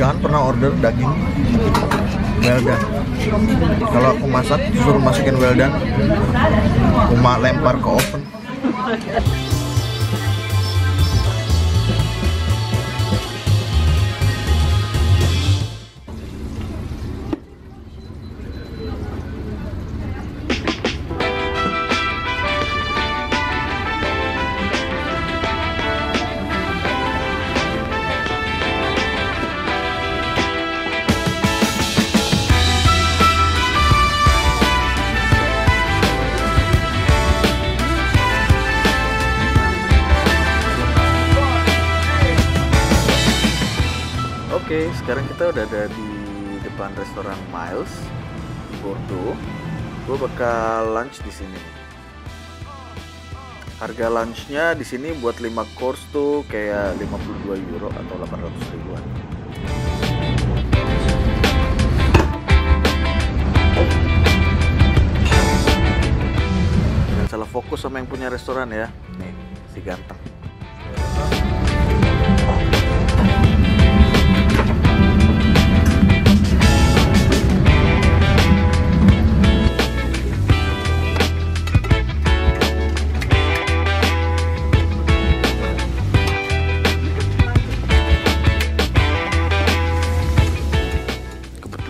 Jangan pernah order daging well done. Kalau aku masak, suruh masukin well done, cuma lempar ke oven. Oke, sekarang kita udah ada di depan restoran Miles di Bordeaux. Gue bakal lunch di sini. Harga lunchnya di sini buat 5 course tuh kayak 52 euro atau 800 ribuan. Jangan salah fokus sama yang punya restoran ya. Nih, si ganteng.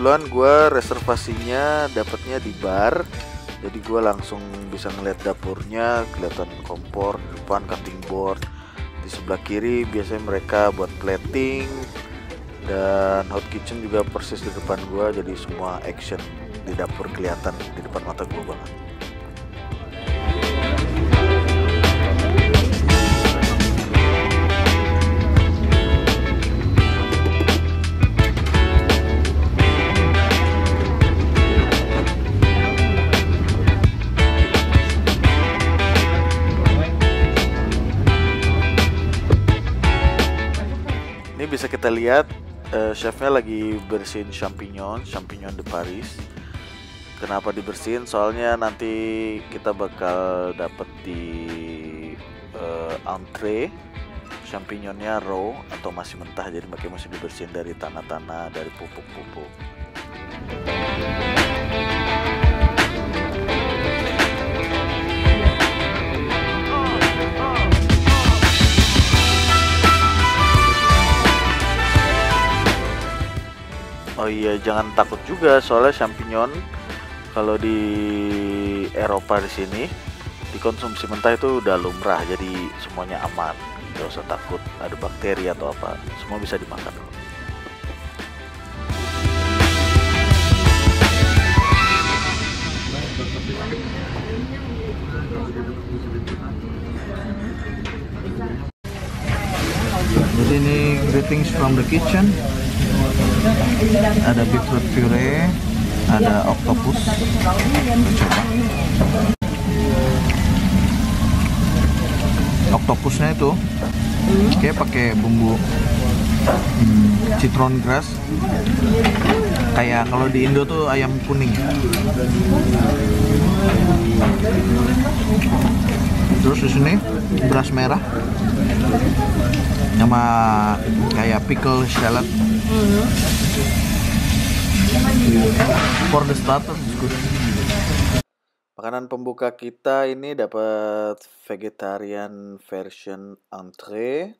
Kebetulan gue reservasinya dapatnya di bar, jadi gue langsung bisa ngeliat dapurnya, kelihatan kompor, depan cutting board, di sebelah kiri biasanya mereka buat plating, dan hot kitchen juga persis di depan gue, jadi semua action di dapur kelihatan di depan mata gue banget. Bisa kita lihat chefnya lagi bersihin champignon de Paris. Kenapa dibersihin? Soalnya nanti kita bakal dapet di entree champignonnya raw atau masih mentah, jadi makanya masih dibersihin dari tanah-tanah, dari pupuk-pupuk. Oh iya, jangan takut juga, soalnya champignon kalau di Eropa di sini dikonsumsi mentah itu udah lumrah, jadi semuanya aman, nggak usah takut ada bakteri atau apa, semua bisa dimakan. Jadi ini greetings from the kitchen. Ada beetroot puree, ada octopus. Octopusnya itu kayak pakai bumbu citron grass. Kayak kalau di Indo tuh ayam kuning. Terus di sini beras merah sama kayak pickle salad. For the starter, good. Makanan pembuka kita ini dapat vegetarian version entree.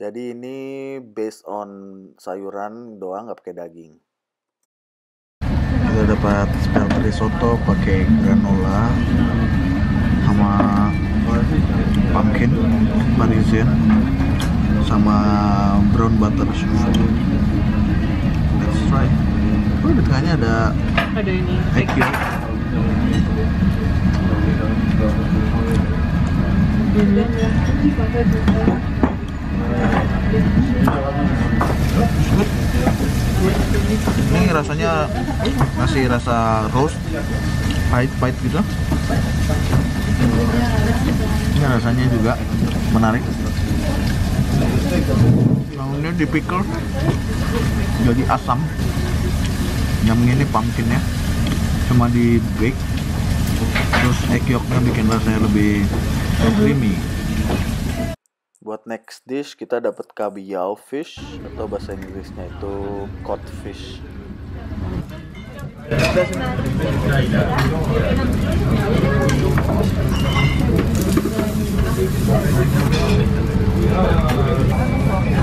Jadi ini based on sayuran doang, nggak pakai daging. Kita dapat spelt risotto pakai granola sama pumpkin, maizena, sama brown butter semua. Let's try. Oh, di tengahnya ada ini. Egg yolk. Ini rasanya masih rasa roast, pahit-pahit gitu. Ini rasanya juga menarik. Ini dipikul jadi asam. Yang ini pumpkinnya cuma di bake, terus egg yolknya bikin rasanya lebih creamy. Buat next dish kita dapat cabillaud fish atau bahasa Inggrisnya itu cod fish.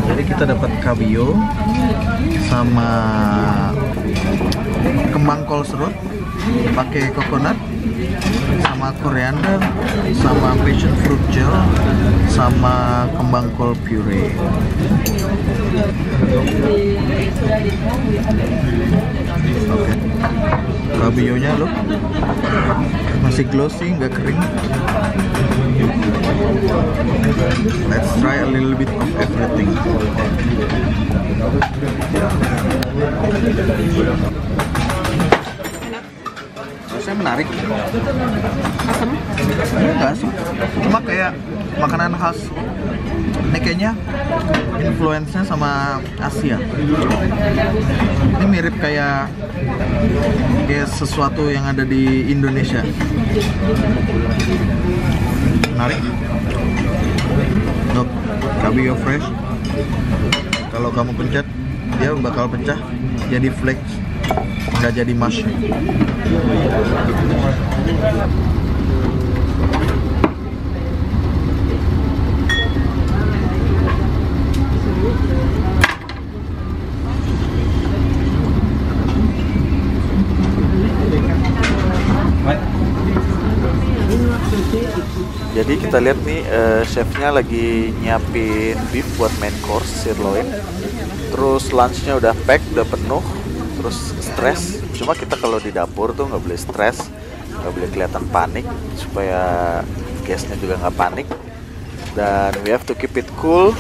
Jadi kita dapat cabillaud sama kembang kol serut, pakai coconut, sama koriander, sama passion fruit gel, sama kembang kol puree. Oke, cabillaunya loh masih glossy, nggak kering. Let's try a little bit of everything. Rasanya menarik. Asam? Enggak asam, cuma kayak makanan khas. Ini kayaknya influence-nya sama Asia. Ini mirip kayak sesuatu yang ada di Indonesia. Menarik. Untuk cabillaud fresh, kalau kamu pencet, dia bakal pecah jadi flakes, nggak jadi mushroom. Jadi kita lihat nih chefnya lagi nyiapin beef buat main course sirloin. Terus lunchnya udah pack, udah penuh. Terus stress. Cuma kita kalau di dapur tuh nggak boleh stress, nggak boleh kelihatan panik supaya guestnya juga nggak panik. Dan we have to keep it cool.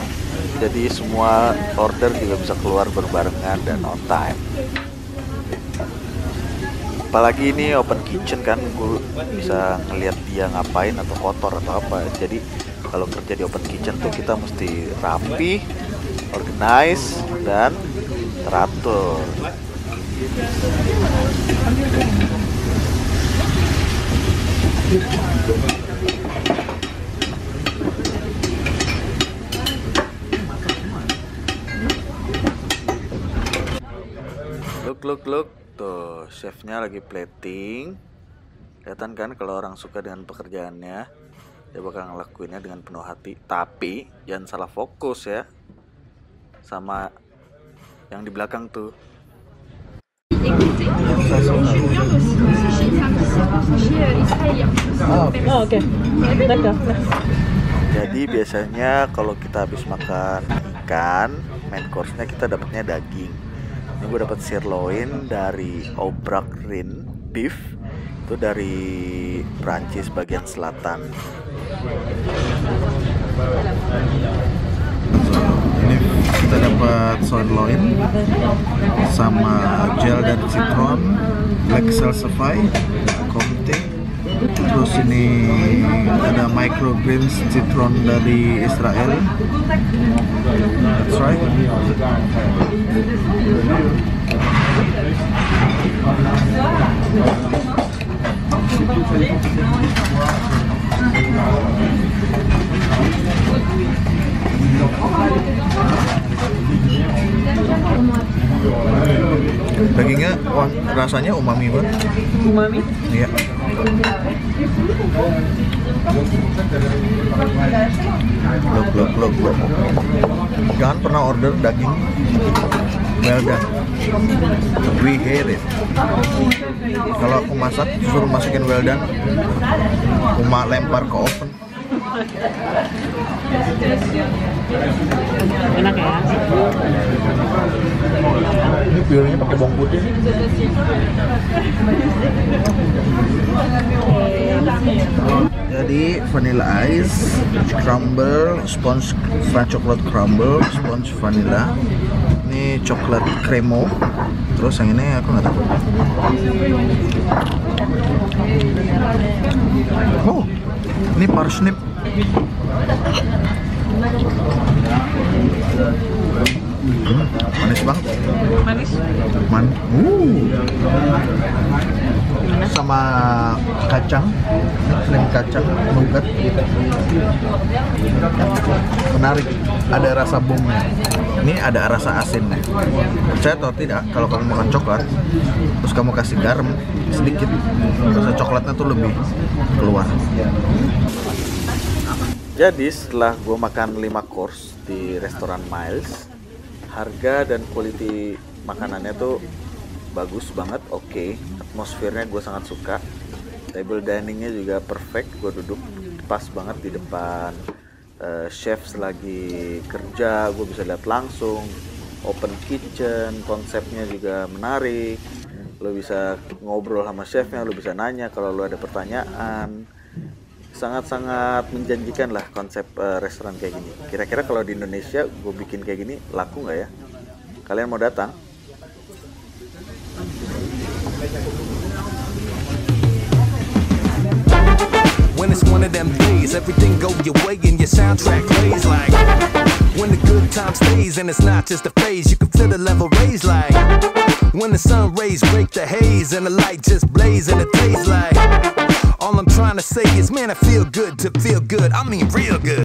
Jadi semua order juga bisa keluar berbarengan dan on time. Apalagi ini open kitchen kan, gue bisa ngelihat dia ngapain atau kotor atau apa. Jadi kalau kerja di open kitchen tuh kita mesti rapi, organize, dan teratur. Look, look, look. Tuh, chefnya lagi plating. Kelihatan kan kalau orang suka dengan pekerjaannya, dia bakal ngelakuinnya dengan penuh hati. Tapi jangan salah fokus ya sama yang di belakang tuh. Oh, oke. Jadi biasanya kalau kita habis makan ikan, main course-nya kita dapatnya daging. Ini gue dapat sirloin dari Obrak Rin beef, itu dari Prancis bagian selatan. Ini kita dapat sirloin sama gel dan citron, Black Salsify, comté. Terus ini ada microgreens citron dari Israel. That's right. Dagingnya, wah, rasanya umami banget. Umami? Iya. Look. Jangan pernah order daging well done. We hate it. Kalau aku masak, suruh masukin well done, cuma lempar ke oven. Enak ya? Ini piringnya pakai bawang putih. Jadi vanilla ice, crumble, sponge flat chocolate crumble, sponge vanilla. Ini coklat kremo. Terus yang ini aku nggak tahu. Oh, ini parsnip. Manis banget. Manis. Sama kacang, selain kacang nugget, menarik. Ada rasa bumbunya. Ini ada rasa asinnya. Percaya atau tidak, kalau kamu makan coklat, terus kamu kasih garam sedikit, rasa coklatnya tuh lebih keluar. Jadi setelah gue makan 5 course di restoran Miles, harga dan quality makanannya tuh bagus banget, oke. Atmosfernya gue sangat suka. Table diningnya juga perfect, gue duduk pas banget di depan chefs lagi kerja, gue bisa lihat langsung. Open kitchen, konsepnya juga menarik. Lo bisa ngobrol sama chefnya, lo bisa nanya kalau lo ada pertanyaan. Sangat-sangat menjanjikan lah konsep restoran kayak gini. Kira-kira kalau di Indonesia gue bikin kayak gini laku nggak ya? Kalian mau datang? When it's one of them days, everything go your way and your soundtrack plays like when the good time stays and it's not just a phase, you can feel the level raise like when the sun rays break the haze and the light just blaze and it tastes like all I'm trying to say is, man, I feel good to feel good. I mean, real good.